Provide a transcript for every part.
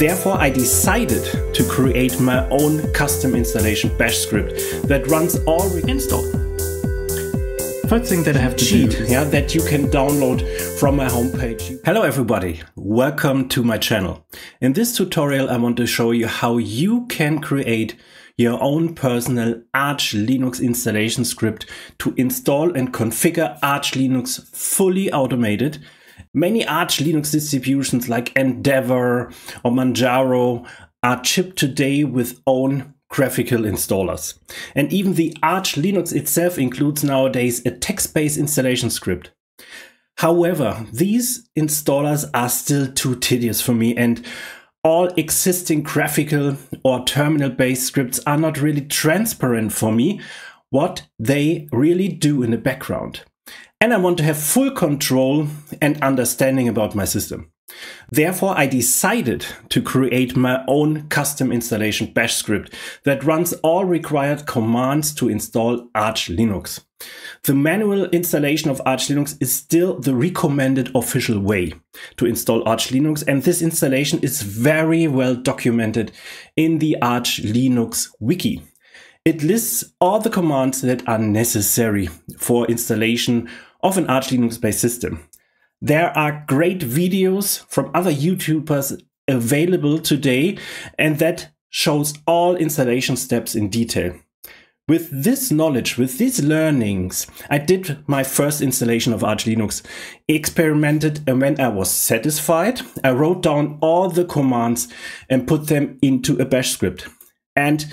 Therefore, I decided to create my own custom installation bash script that runs all install. First thing that I have to cheat, that you can download from my homepage. Hello everybody, welcome to my channel. In this tutorial I want to show you how you can create your own personal Arch Linux installation script to install and configure Arch Linux fully automated. Many Arch Linux distributions like Endeavor or Manjaro are shipped today with own graphical installers. And even the Arch Linux itself includes nowadays a text-based installation script. However, these installers are still too tedious for me, and all existing graphical or terminal-based scripts are not really transparent for me what they really do in the background. And I want to have full control and understanding about my system. Therefore, I decided to create my own custom installation bash script that runs all required commands to install Arch Linux. The manual installation of Arch Linux is still the recommended official way to install Arch Linux, and this installation is very well documented in the Arch Linux wiki. It lists all the commands that are necessary for installation of an Arch Linux-based system. There are great videos from other YouTubers available today, and that shows all installation steps in detail. With this knowledge, with these learnings, I did my first installation of Arch Linux, experimented, and when I was satisfied, I wrote down all the commands and put them into a bash script. And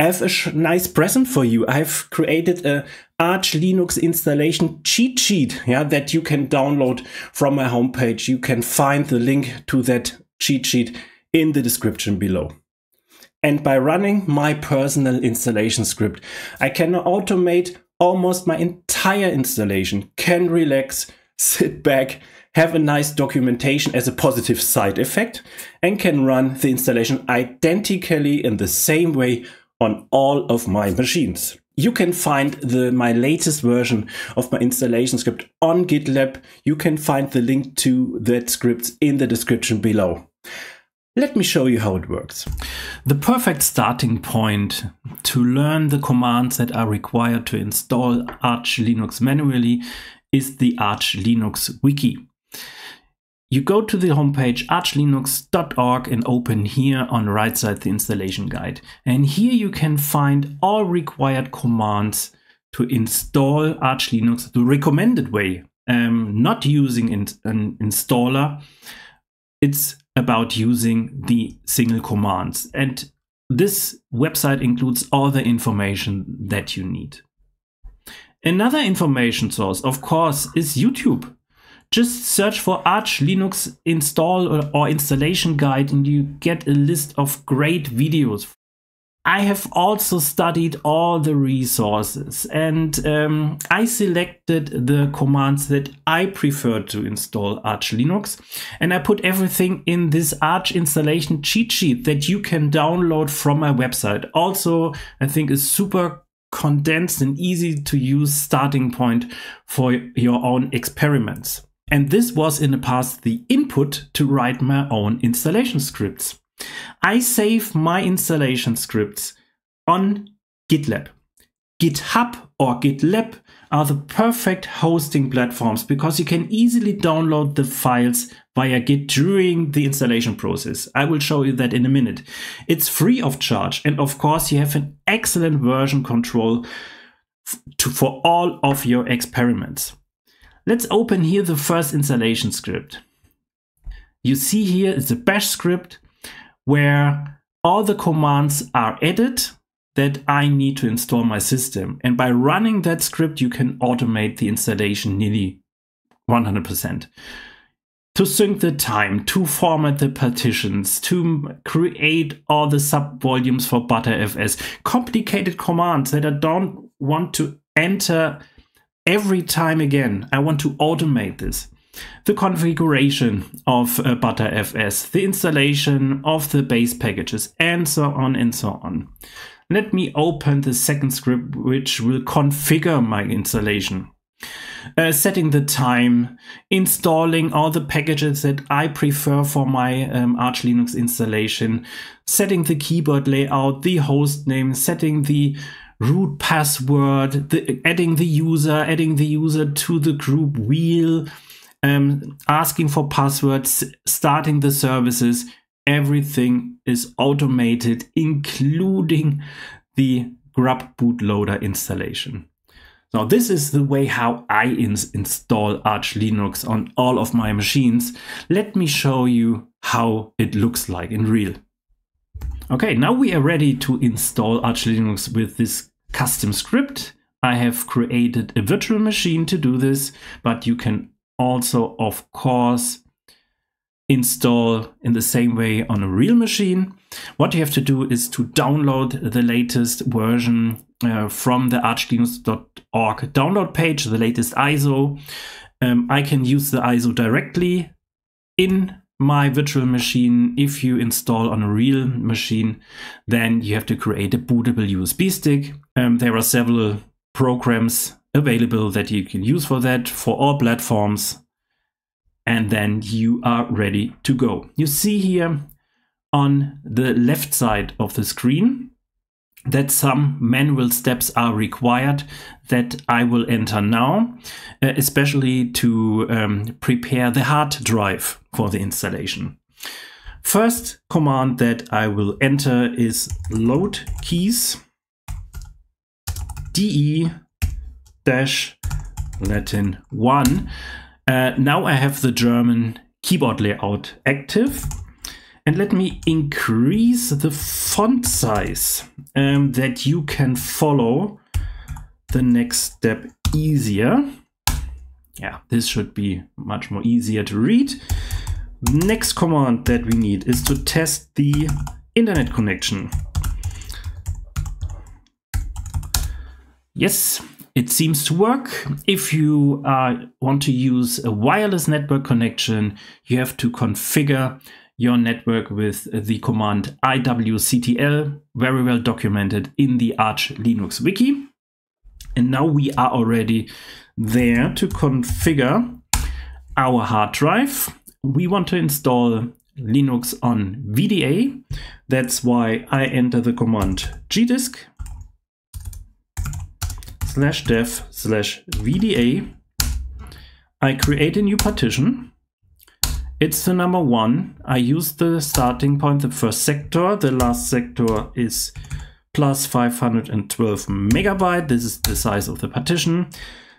I have a nice present for you. I've created a Arch Linux installation cheat sheet that you can download from my homepage. You can find the link to that cheat sheet in the description below. And by running my personal installation script, I can automate almost my entire installation, can relax, sit back, have a nice documentation as a positive side effect, and can run the installation identically in the same way on all of my machines. You can find my latest version of my installation script on GitLab. You can find the link to that script in the description below. Let me show you how it works. The perfect starting point to learn the commands that are required to install Arch Linux manually is the Arch Linux wiki. You go to the homepage archlinux.org and open here on the right side the installation guide. And here you can find all required commands to install Arch Linux the recommended way, not using an installer. It's about using the single commands. And this website includes all the information that you need. Another information source, of course, is YouTube. Just search for Arch Linux install or installation guide and you get a list of great videos. I have also studied all the resources and I selected the commands that I prefer to install Arch Linux, and I put everything in this Arch installation cheat sheet that you can download from my website. Also, I think is super condensed and easy to use starting point for your own experiments. And this was in the past the input to write my own installation scripts. I save my installation scripts on GitLab. GitHub or GitLab are the perfect hosting platforms because you can easily download the files via Git during the installation process. I will show you that in a minute. It's free of charge, and of course you have an excellent version control for all of your experiments. Let's open here the first installation script. You see here is a bash script where all the commands are added that I need to install my system. And by running that script, you can automate the installation nearly 100%. To sync the time, to format the partitions, to create all the subvolumes for ButterFS, complicated commands that I don't want to enter every time again. I want to automate this. The configuration of ButterFS, the installation of the base packages, and so on and so on. Let me open the second script, which will configure my installation. setting the time, installing all the packages that I prefer for my Arch Linux installation, setting the keyboard layout, the host name, setting the root password, adding the user to the group wheel, asking for passwords, starting the services. Everything is automated, including the Grub bootloader installation. Now, this is the way how I install Arch Linux on all of my machines. Let me show you how it looks like in real. Okay, now we are ready to install Arch Linux with this custom script. I have created a virtual machine to do this, but you can also, of course, install in the same way on a real machine. What you have to do is to download the latest version from the archlinux.org download page, the latest ISO. I can use the ISO directly in my virtual machine. If you install on a real machine, then you have to create a bootable USB stick. There are several programs available that you can use for that for all platforms. And then you are ready to go. You see here on the left side of the screen that some manual steps are required that I will enter now, especially to prepare the hard drive for the installation. First command that I will enter is load keys de -1. Now I have the German keyboard layout active, and let me increase the font size that you can follow the next step easier. Yeah, this should be much more easier to read. Next command that we need is to test the internet connection. Yes. It seems to work. If you want to use a wireless network connection, you have to configure your network with the command iwctl, very well documented in the Arch Linux wiki. And now we are already there to configure our hard drive. We want to install Linux on VDA. That's why I enter the command gdisk /def/VDA. I create a new partition. It's the number 1. I use the starting point, the first sector. The last sector is plus 512 megabyte. This is the size of the partition.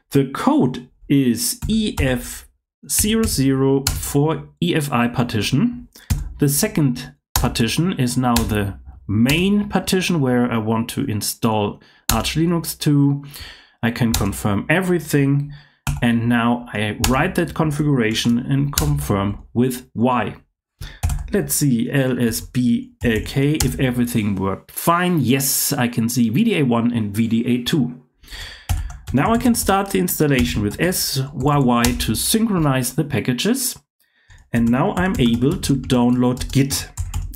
The code is EF00 for EFI partition. The second partition is now the main partition where I want to install Arch Linux to. I can confirm everything, and now I write that configuration and confirm with Y. Let's see lsblk if everything worked fine. Yes, I can see VDA1 and VDA2. Now I can start the installation with SYY to synchronize the packages, and now I'm able to download Git.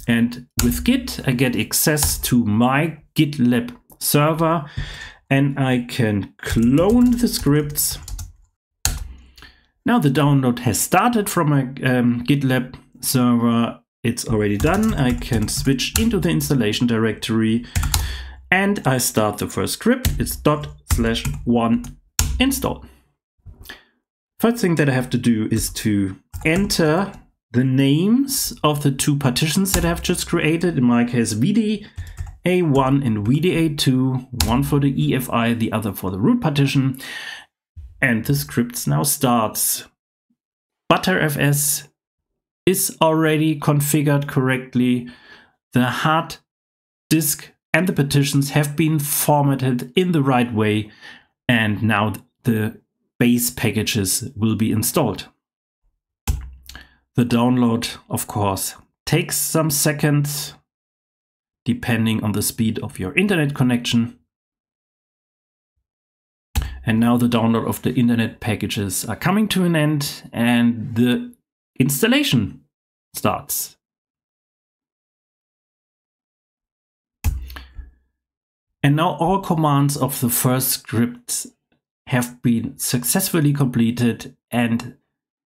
And with Git, I get access to my GitLab server, and I can clone the scripts. Now the download has started from my GitLab server. It's already done. I can switch into the installation directory, and I start the first script. It's ./1 install. First thing that I have to do is to enter the names of the two partitions that I've just created, in my case VDA1 and VDA2, one for the EFI, the other for the root partition. And the script now starts. ButterFS is already configured correctly. The hard disk and the partitions have been formatted in the right way. And now the base packages will be installed. The download, of course, takes some seconds, depending on the speed of your internet connection. And now the download of the internet packages are coming to an end, and the installation starts. And now all commands of the first script have been successfully completed, and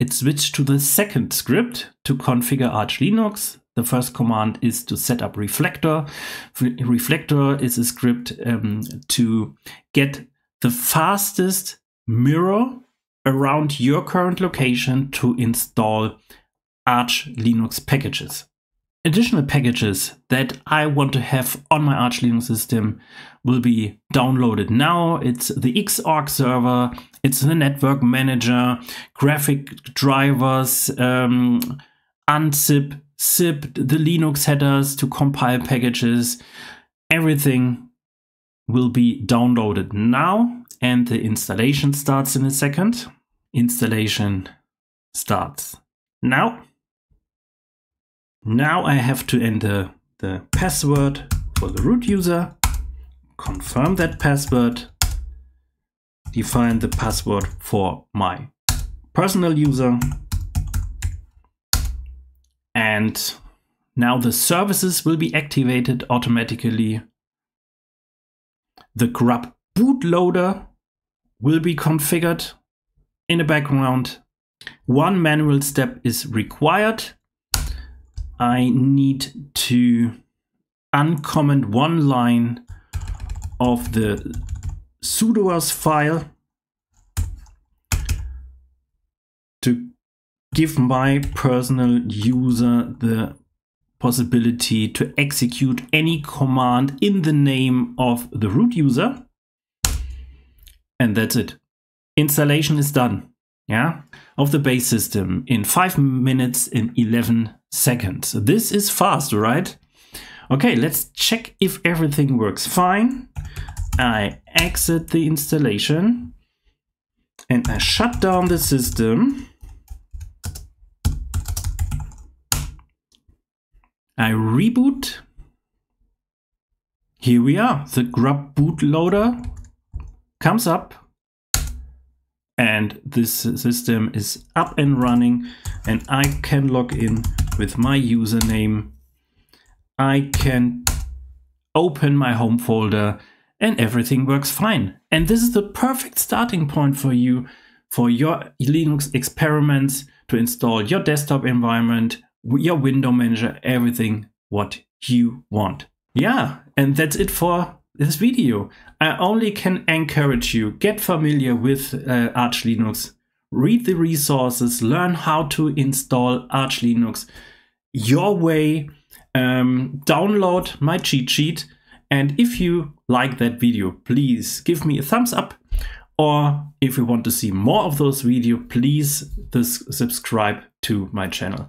it switched to the second script to configure Arch Linux. The first command is to set up Reflector. Reflector is a script to get the fastest mirror around your current location to install Arch Linux packages. Additional packages that I want to have on my Arch Linux system will be downloaded now. It's the Xorg server, it's the network manager, graphic drivers, unzip, zip, the Linux headers to compile packages. Everything will be downloaded now, and the installation starts in a second. Installation starts now. Now I have to enter the password for the root user, confirm that password, define the password for my personal user, and now the services will be activated automatically. The grub bootloader will be configured in the background. One manual step is required. I need to uncomment one line of the sudoers file to give my personal user the possibility to execute any command in the name of the root user. And that's it. Installation is done. Yeah, of the base system in 5 minutes and 11 seconds. This is fast, right? Okay, let's check if everything works fine. I exit the installation and I shut down the system. I reboot. Here we are. The grub bootloader comes up. And this system is up and running, and I can log in with my username. I can open my home folder, and everything works fine. And this is the perfect starting point for you, for your Linux experiments, to install your desktop environment, your window manager, everything what you want. Yeah, and that's it for this video. I only can encourage you, get familiar with Arch Linux, read the resources, learn how to install Arch Linux your way, download my cheat sheet. And if you like that video, please give me a thumbs up. Or if you want to see more of those videos, please subscribe to my channel.